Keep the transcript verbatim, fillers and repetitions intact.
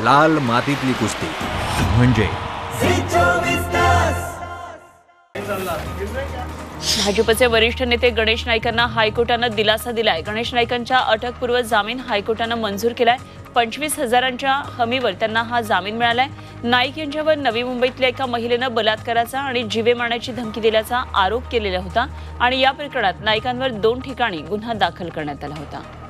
लाल मातीतली कुस्ती म्हणजे भाजपचे वरिष्ठ नेते गणेश नाईकांना हायकोर्टाने दिलासा दिलाय। गणेश नाईकांच्या अटकपूर्व जामीन हायकोर्टाने मंजूर केलाय। पंचवीस हजारांच्या हमीवर त्यांना हा जामीन मिळालाय। नाईक यांच्यावर नवी मुंबईतल्या एका महिलेने बलात्काराचा आणि जीवे मारण्याची धमकी दिल्याचा आरोप केलेला होता आणि या प्रकरणात नाईकांवर दोन ठिकाणी गुन्हा दाखल करण्यात आला होता।